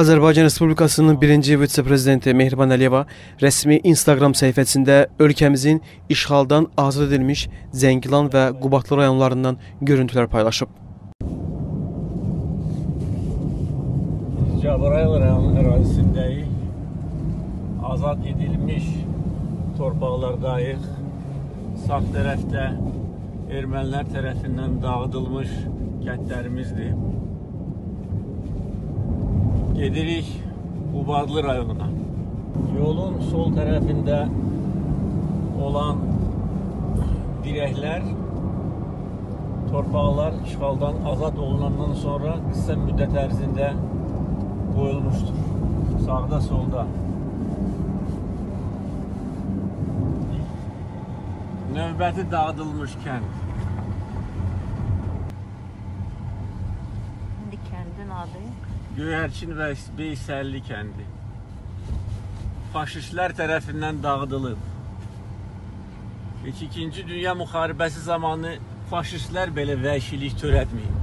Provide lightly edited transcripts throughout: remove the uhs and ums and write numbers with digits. Azərbaycan Respublikasının 1-ci vitse-prezidenti Mehriban Aliyeva rəsmi Instagram səhifəsində ölkəmizin işğaldan azad edilmiş Zəngilan və Qubadlı rayonlarından görüntülər paylaşıb. Cəbrayıl rayonu ərazisindəyik. Azad edilmiş torpaqlardayıq. Sağ tərəfdə ermənilər tərəfindən dağıdılmış kətlərimizdir. Gedirik Qubadlı rayonuna. Yolun sol tərəfində olan dirəklər, torpaqlar işğaldan azad olunandan sonra qısa müddət ərzində qoyulmuşdur. Sağda, solda. Növbəti dağıdılmış kənd. İndi kəndin adı? Göğərçin Vəysəlli kəndi. Faşistlər tərəfindən dağıdılıb. 2-ci Dünya müharibəsi zamanı faşistlər belə vəhşilik törətməyib.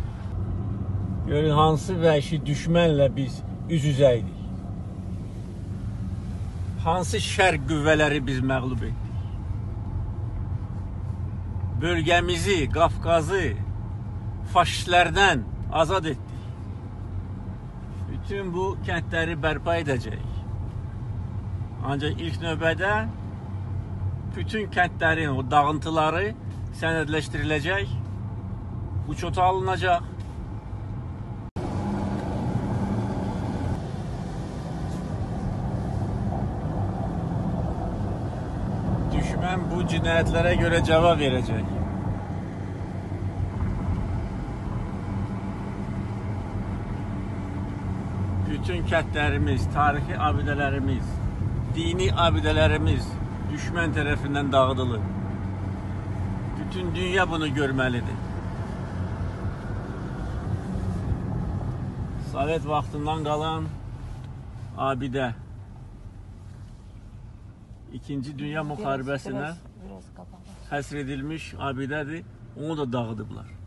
Görün hansı vəhşi düşmənlə biz üz-üzə idik. Hansı şər qüvvələri biz məğlub etdik. Bölgəmizi, Qafqazı faşistlərdən azad etdik. Bütün bu kəndləri bərpa edəcək. Ancaq ilk növbədə bütün kəndlərin o dağıntıları sənədləşdiriləcək, uçota alınacaq. Düşmən bu cinayətlərə görə cavab verəcək. Bütün kətlərimiz, tarixi abidələrimiz, dini abidələrimiz düşmən tərəfindən dağıdılır. Bütün dünya bunu görməlidir. Sovet vaxtından qalan abidə. 2-ci Dünya müharibəsinə həsr edilmiş abidədir, onu da dağıdıblar.